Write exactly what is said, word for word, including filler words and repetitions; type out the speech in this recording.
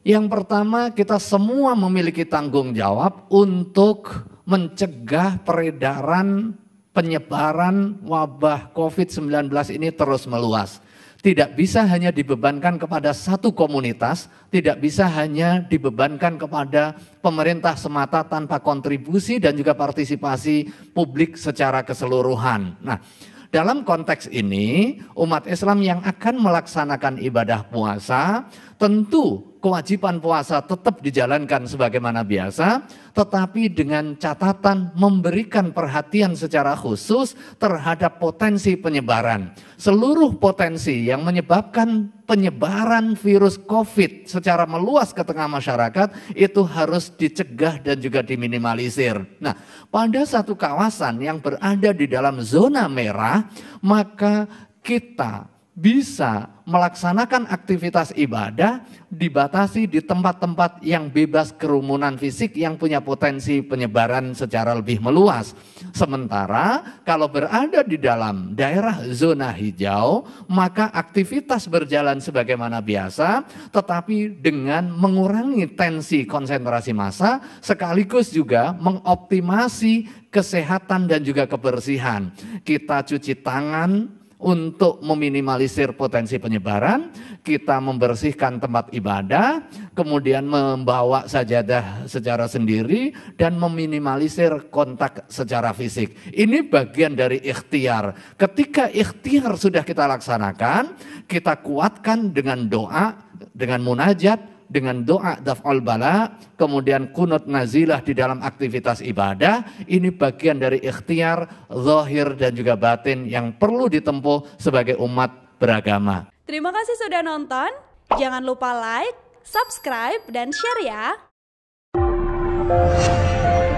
Yang pertama, kita semua memiliki tanggung jawab untuk mencegah peredaran penyebaran wabah covid sembilan belas ini terus meluas. Tidak bisa hanya dibebankan kepada satu komunitas, tidak bisa hanya dibebankan kepada pemerintah semata tanpa kontribusi dan juga partisipasi publik secara keseluruhan. Nah, dalam konteks ini, umat Islam yang akan melaksanakan ibadah puasa, tentu kewajiban puasa tetap dijalankan sebagaimana biasa, tetapi dengan catatan memberikan perhatian secara khusus terhadap potensi penyebaran. Seluruh potensi yang menyebabkan penyebaran virus COVID secara meluas ke tengah masyarakat itu harus dicegah dan juga diminimalisir. Nah, pada satu kawasan yang berada di dalam zona merah, maka kita bisa melaksanakan aktivitas ibadah dibatasi di tempat-tempat yang bebas kerumunan fisik yang punya potensi penyebaran secara lebih meluas. Sementara kalau berada di dalam daerah zona hijau, maka aktivitas berjalan sebagaimana biasa, tetapi dengan mengurangi tensi konsentrasi massa, sekaligus juga mengoptimasi kesehatan dan juga kebersihan. Kita cuci tangan untuk meminimalisir potensi penyebaran, kita membersihkan tempat ibadah, kemudian membawa sajadah secara sendiri, dan meminimalisir kontak secara fisik. Ini bagian dari ikhtiar. Ketika ikhtiar sudah kita laksanakan, kita kuatkan dengan doa, dengan munajat, dengan doa daf al bala, kemudian kunut nazilah di dalam aktivitas ibadah. Ini bagian dari ikhtiar zahir dan juga batin yang perlu ditempuh sebagai umat beragama. Terima kasih sudah nonton. Jangan lupa like, subscribe, dan share ya.